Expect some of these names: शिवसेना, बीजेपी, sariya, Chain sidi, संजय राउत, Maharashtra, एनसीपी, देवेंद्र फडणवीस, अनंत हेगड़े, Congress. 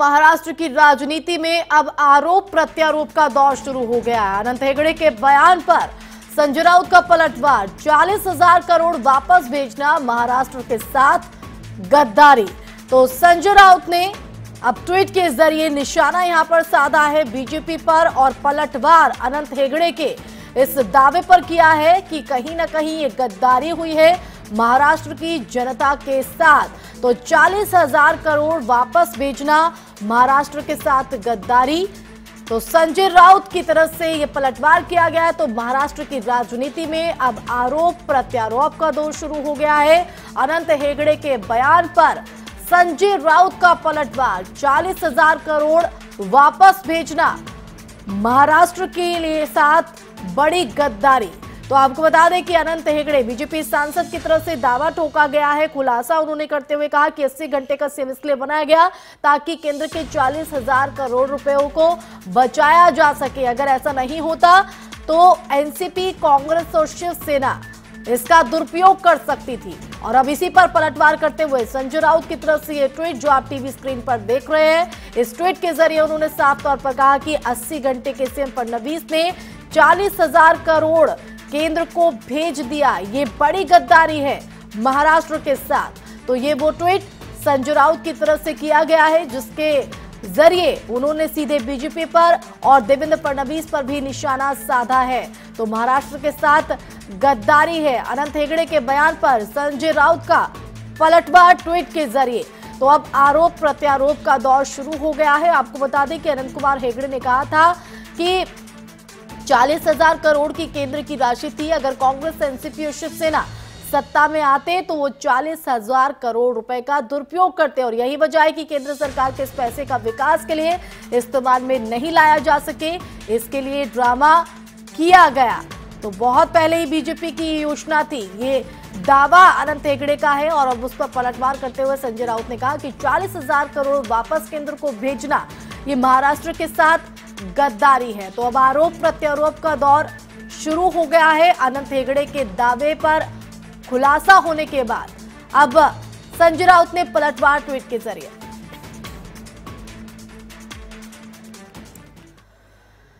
महाराष्ट्र की राजनीति में अब आरोप प्रत्यारोप का दौर शुरू हो गया है। अनंत हेगड़े के बयान पर संजय राउत का पलटवार, 40,000 करोड़ वापस भेजना, महाराष्ट्र के साथ गद्दारी। तो संजय राउत ने अब ट्वीट के जरिए निशाना यहां पर साधा है बीजेपी पर और पलटवार अनंत हेगड़े के इस दावे पर किया है कि कहीं ना कहीं ये गद्दारी हुई है महाराष्ट्र की जनता के साथ। तो 40,000 करोड़ वापस भेजना, महाराष्ट्र के साथ गद्दारी, तो संजय राउत की तरफ से ये पलटवार किया गया है। तो महाराष्ट्र की राजनीति में अब आरोप प्रत्यारोप का दौर शुरू हो गया है। अनंत हेगड़े के बयान पर संजय राउत का पलटवार, 40,000 करोड़ वापस भेजना, महाराष्ट्र के लिए साथ बड़ी गद्दारी। तो आपको बता दें कि अनंत हेगड़े बीजेपी सांसद की तरफ से दावा ठोका गया है। खुलासा उन्होंने करते हुए कहा कि 80 घंटे का सेम इसलिए बनाया गया ताकि केंद्र के 40,000 करोड़ रुपयों को बचाया जा सके। अगर ऐसा नहीं होता तो एनसीपी, कांग्रेस और शिवसेना इसका दुरुपयोग कर सकती थी। और अब इसी पर पलटवार करते हुए संजय राउत की तरफ से ये ट्वीट, जो आप टीवी स्क्रीन पर देख रहे हैं, इस ट्वीट के जरिए उन्होंने साफ तौर पर कहा कि 80 घंटे के सीएम फडणवीस ने 40,000 करोड़ केंद्र को भेज दिया, ये बड़ी गद्दारी है महाराष्ट्र के साथ। तो ये वो ट्वीट संजय राउत की तरफ से किया गया है जिसके जरिए उन्होंने सीधे बीजेपी पर और देवेंद्र फडणवीस पर भी निशाना साधा है। तो महाराष्ट्र के साथ गद्दारी है, अनंत हेगड़े के बयान पर संजय राउत का पलटवार ट्वीट के जरिए। तो अब आरोप प्रत्यारोप का दौर शुरू हो गया है। आपको बता दें कि अनंत कुमार हेगड़े ने कहा था कि 40,000 करोड़ की केंद्र की राशि थी, अगर कांग्रेस, एनसीपी और शिवसेना सत्ता में आते तो वो 40,000 करोड़ रुपए का दुरुपयोग करते और यही वजह है कि केंद्र सरकार के इस पैसे का विकास के लिए इस्तेमाल में नहीं लाया जा सके, इसके लिए ड्रामा किया गया। तो बहुत पहले ही बीजेपी की योजना थी, ये दावा अनंत हेगड़े का है। और अब उस पर पलटवार करते हुए संजय राउत ने कहा कि 40,000 करोड़ वापस केंद्र को भेजना, ये महाराष्ट्र के साथ गद्दारी है। तो अब आरोप प्रत्यारोप का दौर शुरू हो गया है। अनंत हेगड़े के दावे पर खुलासा होने के बाद अब संजय राउत ने पलटवार ट्वीट के जरिए